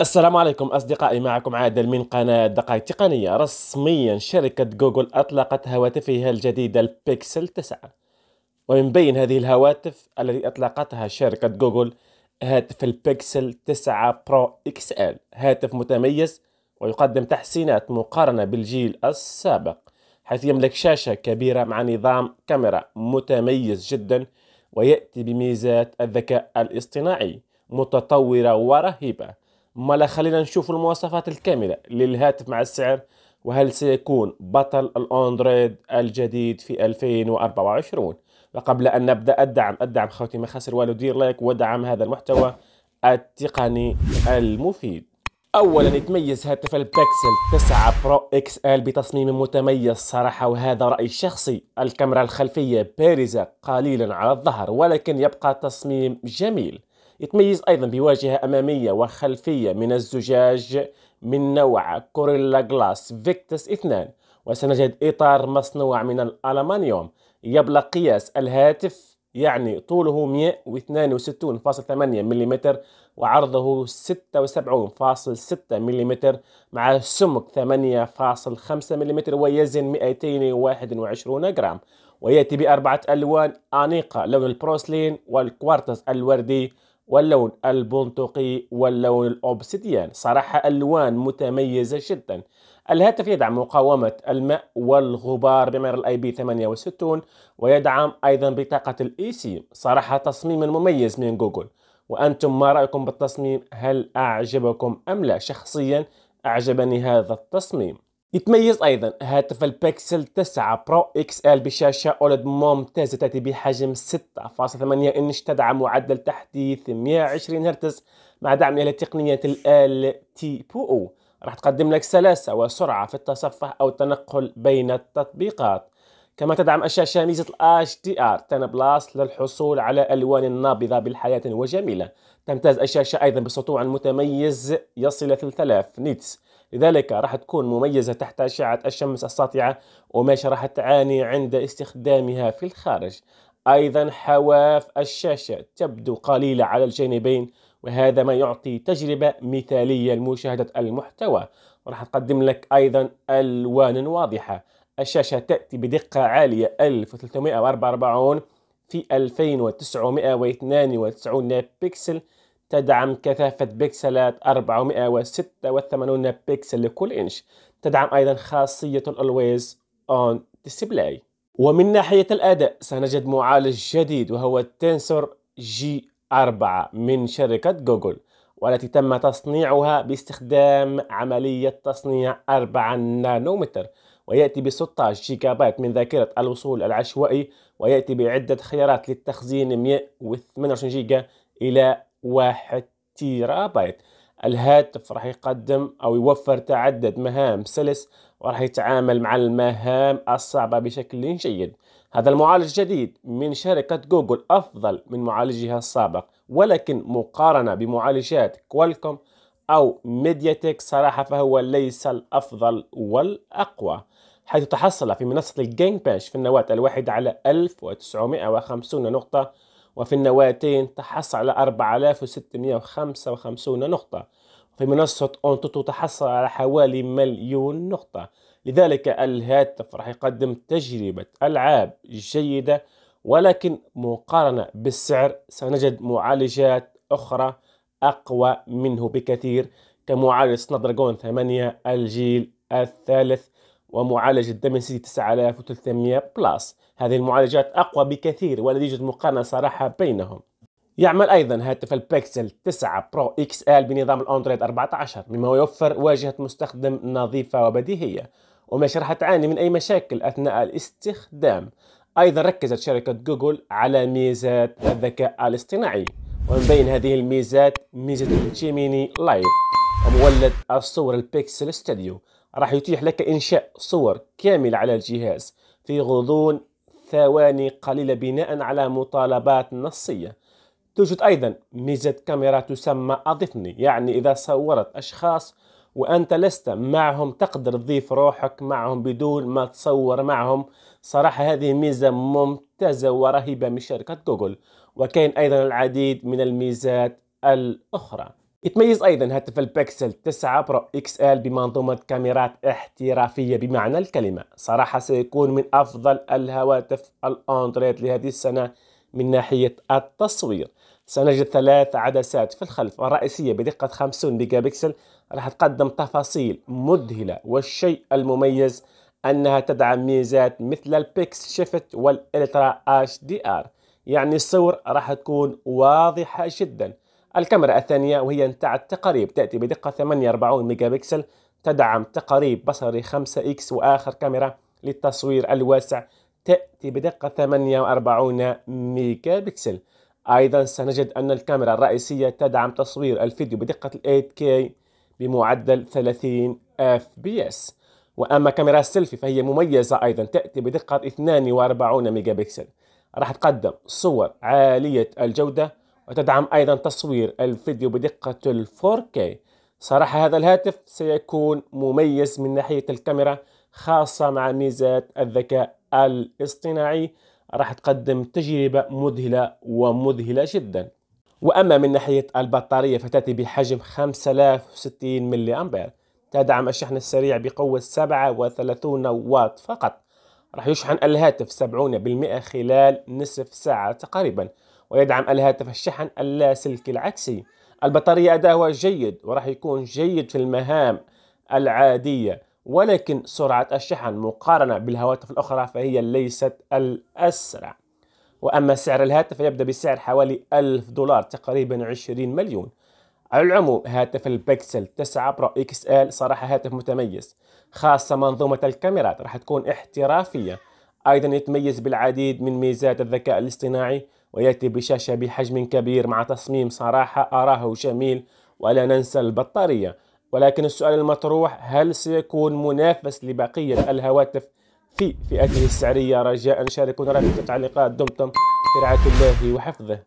السلام عليكم أصدقائي، معكم عادل من قناة دقائق تقنية. رسميا شركة جوجل أطلقت هواتفها الجديدة البيكسل 9، ومن بين هذه الهواتف التي أطلقتها شركة جوجل هاتف البكسل 9 برو إكس إل، هاتف متميز ويقدم تحسينات مقارنة بالجيل السابق، حيث يملك شاشة كبيرة مع نظام كاميرا متميز جدا، ويأتي بميزات الذكاء الاصطناعي متطورة ورهيبة. مالا خلينا نشوف المواصفات الكاملة للهاتف مع السعر، وهل سيكون بطل الأندرويد الجديد في 2024. وقبل أن نبدأ الدعم خوتي، ما خسر والو، دير لايك ودعم هذا المحتوى التقني المفيد. أولا، يتميز هاتف البكسل 9 برو إكس إل بتصميم متميز صراحة، وهذا رأي شخصي. الكاميرا الخلفية بارزة قليلا على الظهر، ولكن يبقى تصميم جميل. يتميز أيضا بواجهة أمامية وخلفية من الزجاج من نوع غوريلا غلاس فيكتوس 2، وسنجد إطار مصنوع من الألمنيوم. يبلغ قياس الهاتف طوله 162.8 ملم وعرضه 76.6 ملم مع سمك 8.5 ملم، ويزن 221 جرام، ويأتي بأربعة ألوان أنيقة: لون البروسلين والكوارتز الوردي واللون البندقي واللون الأوبسيديان. صراحة ألوان متميزة جدا. الهاتف يدعم مقاومة الماء والغبار بمعيار IP68، ويدعم أيضا بطاقة الإيسيم. صراحة تصميم مميز من جوجل. وأنتم ما رأيكم بالتصميم؟ هل أعجبكم أم لا؟ شخصيا أعجبني هذا التصميم. يتميز أيضا هاتف البكسل 9 برو إكس إل بشاشة أولد ممتازة، تأتي بحجم 6.8 إنش، تدعم معدل تحديث 120 هرتز مع دعم إلى تقنية ال LTPO. راح تقدم لك سلاسة وسرعة في التصفح أو التنقل بين التطبيقات. كما تدعم الشاشة ميزة HDR 10 بلاس للحصول على ألوان نابضة بالحياة وجميلة. تمتاز الشاشة أيضا بسطوع متميز يصل 3000 نيتس، لذلك راح تكون مميزة تحت أشعة الشمس الساطعة، وما راح تعاني عند استخدامها في الخارج. أيضا حواف الشاشة تبدو قليلة على الجانبين، وهذا ما يعطي تجربة مثالية لمشاهدة المحتوى. وراح تقدم لك أيضا ألوان واضحة. الشاشة تأتي بدقة عالية 1344 في 2992 بكسل، تدعم كثافة بكسلات 486 بكسل لكل إنش، تدعم أيضا خاصية Always On Display. ومن ناحية الأداء سنجد معالج جديد، وهو التنسور G 4 من شركة جوجل، والتي تم تصنيعها باستخدام عملية تصنيع 4 نانومتر، ويأتي ب 16 جيجابايت من ذاكرة الوصول العشوائي، ويأتي بعدة خيارات للتخزين 128 جيجا إلى 1 تيرابايت. الهاتف راح يقدم أو يوفر تعدد مهام سلس، وراح يتعامل مع المهام الصعبة بشكل جيد. هذا المعالج الجديد من شركة جوجل أفضل من معالجها السابق، ولكن مقارنة بمعالجات كوالكوم أو ميديا تيك صراحة فهو ليس الأفضل والأقوى، حيث تحصل في منصة الجينباش في النواة الواحدة على 1950 نقطة، وفي النواتين تحصل على 4655 نقطة، وفي منصة أنتوتو تحصل على حوالي 1,000,000 نقطة. لذلك الهاتف راح يقدم تجربة ألعاب جيدة، ولكن مقارنة بالسعر سنجد معالجات أخرى أقوى منه بكثير، كمعالج سناب دراغون 8 الجيل الثالث، ومعالج ديمنسيتي 9300 بلس. هذه المعالجات أقوى بكثير، ولا يوجد مقارنة صراحة بينهم. يعمل أيضا هاتف البكسل 9 برو إكس إل بنظام الأندرويد 14، مما يوفر واجهة مستخدم نظيفة وبديهية، ومش راح تعاني من أي مشاكل أثناء الاستخدام. أيضا ركزت شركة جوجل على ميزات الذكاء الاصطناعي، ومن بين هذه الميزات ميزة جيميني لايف ومولد الصور البكسل استوديو. راح يتيح لك إنشاء صور كاملة على الجهاز في غضون ثواني قليلة بناء على مطالبات نصية. توجد أيضا ميزة كاميرا تسمى أضفني، إذا صورت أشخاص وأنت لست معهم تقدر تضيف روحك معهم بدون ما تصور معهم. صراحة هذه ميزة ممتازة ورهيبة من شركة جوجل، وكان أيضا العديد من الميزات الأخرى. يتميز أيضا هاتف البيكسل 9 برو إكس إل بمنظومة كاميرات احترافية بمعنى الكلمة. صراحة سيكون من أفضل الهواتف الأندرويد لهذه السنة من ناحية التصوير. سنجد ثلاث عدسات في الخلف الرئيسية بدقة 50 ميجا بكسل راح تقدم تفاصيل مذهلة، والشيء المميز أنها تدعم ميزات مثل البكس شفت والإلترا HDR، يعني الصور راح تكون واضحة جدا. الكاميرا الثانية وهي بتاع التقارير تأتي بدقة 48 ميجا بكسل، تدعم تقارير بصري 5x، وآخر كاميرا للتصوير الواسع تأتي بدقة 48 ميجا بكسل. أيضا سنجد أن الكاميرا الرئيسية تدعم تصوير الفيديو بدقة 8K بمعدل 30 FPS، وأما كاميرا السيلفي فهي مميزة أيضا، تأتي بدقة 42 ميجا بكسل، راح تقدم صور عالية الجودة وتدعم أيضا تصوير الفيديو بدقة 4K. صراحة هذا الهاتف سيكون مميز من ناحية الكاميرا، خاصة مع ميزات الذكاء الاصطناعي، راح تقدم تجربة مذهلة جدا. وأما من ناحية البطارية فتأتي بحجم 5060 ملي أمبير، تدعم الشحن السريع بقوة 37 واط فقط. راح يشحن الهاتف 70% خلال نصف ساعة تقريبا، ويدعم الهاتف الشحن اللاسلكي العكسي. البطارية أداؤها جيد وراح يكون جيد في المهام العادية، ولكن سرعة الشحن مقارنة بالهواتف الأخرى فهي ليست الأسرع. وأما سعر الهاتف فيبدأ بسعر حوالي $1000 تقريبا 20 مليون. على العموم هاتف البكسل 9 برو إكس إل صراحة هاتف متميز، خاصة منظومة الكاميرات راح تكون احترافية. أيضا يتميز بالعديد من ميزات الذكاء الاصطناعي، ويأتي بشاشة بحجم كبير مع تصميم صراحة أراه جميل. ولا ننسى البطارية، ولكن السؤال المطروح، هل سيكون منافس لبقية الهواتف في فئته السعرية؟ رجاء شاركونا رأيكم في التعليقات. دمتم في رعاية الله وحفظه.